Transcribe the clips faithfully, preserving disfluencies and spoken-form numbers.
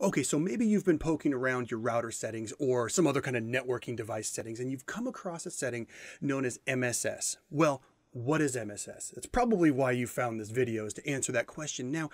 Okay, so maybe you've been poking around your router settings or some other kind of networking device settings, and you've come across a setting known as M S S. Well, what is M S S? That's probably why you found this video, is to answer that question. Now,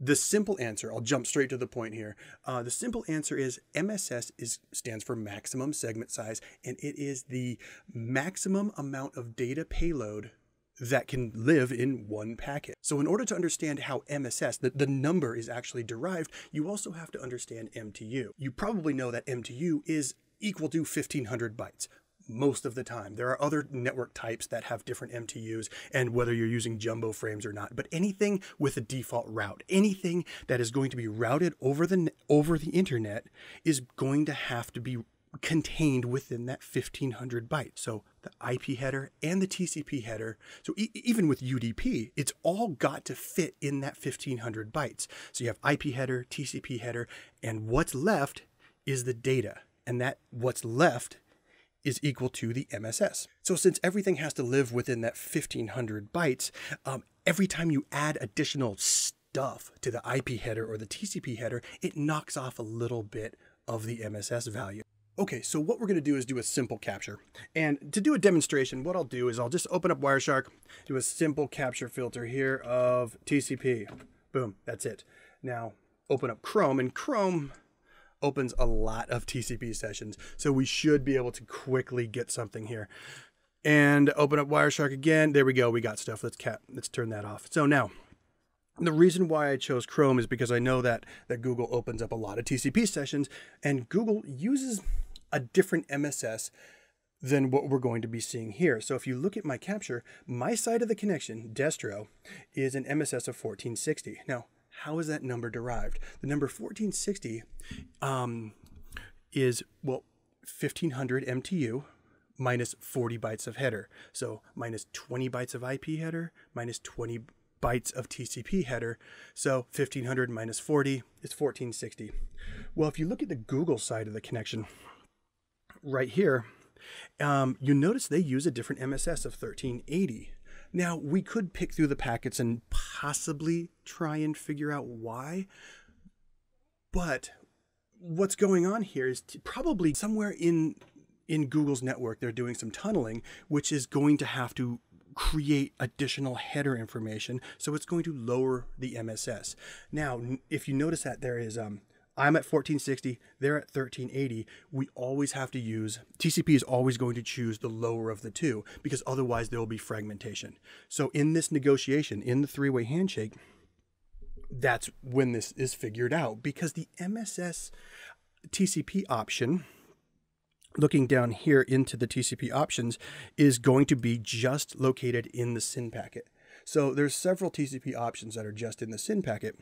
the simple answer, I'll jump straight to the point here. Uh, the simple answer is M S S is, stands for maximum segment size, and it is the maximum amount of data payload that can live in one packet. So in order to understand how M S S, the, the number is actually derived, you also have to understand M T U. You probably know that M T U is equal to fifteen hundred bytes. Most of the time. There are other network types that have different M T Us and whether you're using jumbo frames or not, but anything with a default route, anything that is going to be routed over the, over the internet is going to have to be contained within that fifteen hundred bytes. So the I P header and the T C P header. So e even with U D P, it's all got to fit in that fifteen hundred bytes. So you have I P header, T C P header, and what's left is the data. And that what's left is equal to the M S S. So since everything has to live within that fifteen hundred bytes, um, every time you add additional stuff to the I P header or the T C P header, it knocks off a little bit of the M S S value. Okay, so what we're gonna do is do a simple capture. And to do a demonstration, what I'll do is I'll just open up Wireshark, do a simple capture filter here of T C P. Boom, that's it. Now, open up Chrome, and Chrome opens a lot of T C P sessions, so we should be able to quickly get something here. And open up Wireshark again. There we go, we got stuff. Let's cap, let's turn that off. So now, the reason why I chose Chrome is because I know that, that Google opens up a lot of T C P sessions, and Google uses a different M S S than what we're going to be seeing here. So if you look at my capture, my side of the connection, distro, is an M S S of fourteen sixty. Now, how is that number derived? The number fourteen sixty um, is, well, fifteen hundred M T U minus forty bytes of header. So minus twenty bytes of I P header, minus twenty bytes of T C P header. So fifteen hundred minus forty is fourteen sixty. Well, if you look at the Google side of the connection right here, um, you notice they use a different M S S of thirteen eighty. Now, we could pick through the packets and possibly try and figure out why, but what's going on here is probably somewhere in, in Google's network, they're doing some tunneling, which is going to have to create additional header information, so it's going to lower the M S S. Now, if you notice that there is, um, I'm at fourteen sixty, they're at thirteen eighty, we always have to use, T C P is always going to choose the lower of the two, because otherwise there will be fragmentation. So in this negotiation, in the three-way handshake, that's when this is figured out, because the M S S T C P option, looking down here into the T C P options, is going to be just located in the S Y N packet. So there's several T C P options that are just in the S Y N packet.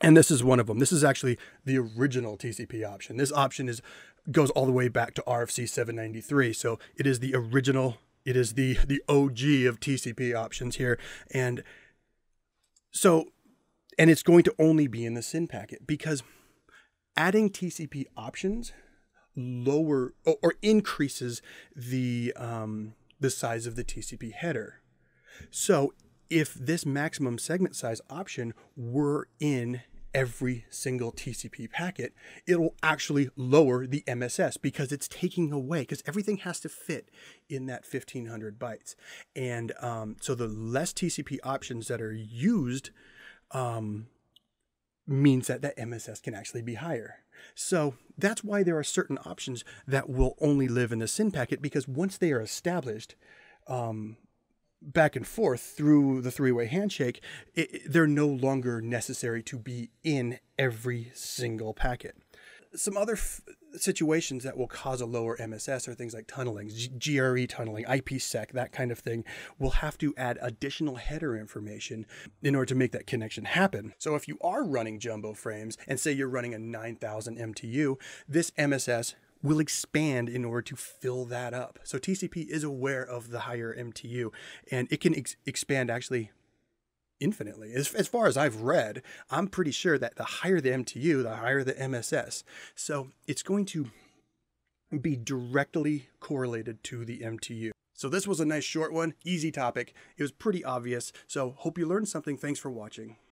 And this is one of them. This is actually the original T C P option. This option is goes all the way back to R F C seven ninety-three. So it is the original, it is the, the O G of T C P options here. And so, and it's going to only be in the S Y N packet, because adding T C P options lower or, or increases the, um, the size of the T C P header. So if this maximum segment size option were in every single T C P packet, it'll actually lower the M S S, because it's taking away, because everything has to fit in that fifteen hundred bytes. And um, so the less T C P options that are used um, means that that M S S can actually be higher. So that's why there are certain options that will only live in the S Y N packet, because once they are established, um, back and forth through the three-way handshake, it, they're no longer necessary to be in every single packet. Some other f situations that will cause a lower M S S are things like tunneling, G R E tunneling, I P sec, that kind of thing. We'll have to add additional header information in order to make that connection happen. So if you are running jumbo frames and say you're running a nine thousand M T U, this M S S will expand in order to fill that up. So T C P is aware of the higher M T U, and it can ex expand actually infinitely. As, as far as I've read, I'm pretty sure that the higher the M T U, the higher the M S S. So it's going to be directly correlated to the M T U. So this was a nice short one, easy topic. It was pretty obvious. So hope you learned something. Thanks for watching.